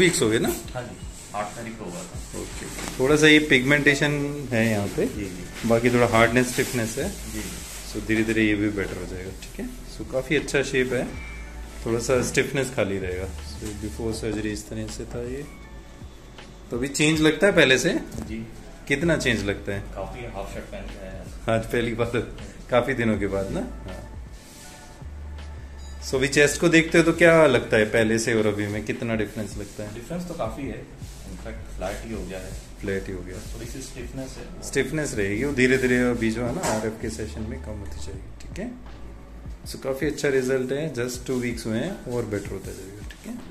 8 weeks हो गए ना? हाँ जी, 8 तारीख को हुआ था। ओके, थोड़ा सा ये पिगमेंटेशन है यहाँ पे जी जी, बाकी थोड़ा हार्डनेस स्टिफनेस है जी। सो धीरे धीरे ये भी बेटर हो जाएगा, ठीक है। सो काफ़ी अच्छा शेप है, थोड़ा सा स्टिफनेस खाली रहेगा। सो बिफोर सर्जरी इस तरह से था ये, तो अभी चेंज लगता है पहले से जी। कितना चेंज लगता है? काफ़ी, हाफ शर्ट पहनता है आज पहली बार काफ़ी दिनों के बाद ना। हाँ, सो अभी चेस्ट को देखते हो तो क्या लगता है पहले से और अभी में, कितना डिफरेंस लगता है? डिफरेंस तो काफ़ी है, इनफैक्ट फ्लैट ही हो गया है। फ्लैट ही हो गया, थोड़ी सी स्टिफनेस है, स्टिफनेस रहेगी वो धीरे धीरे अभी जो है ना आरएफ के सेशन में कम होती जाएगी, ठीक है। सो काफ़ी अच्छा रिजल्ट है, जस्ट 2 वीक्स हुए हैं और बेटर होता जाएगा, ठीक है।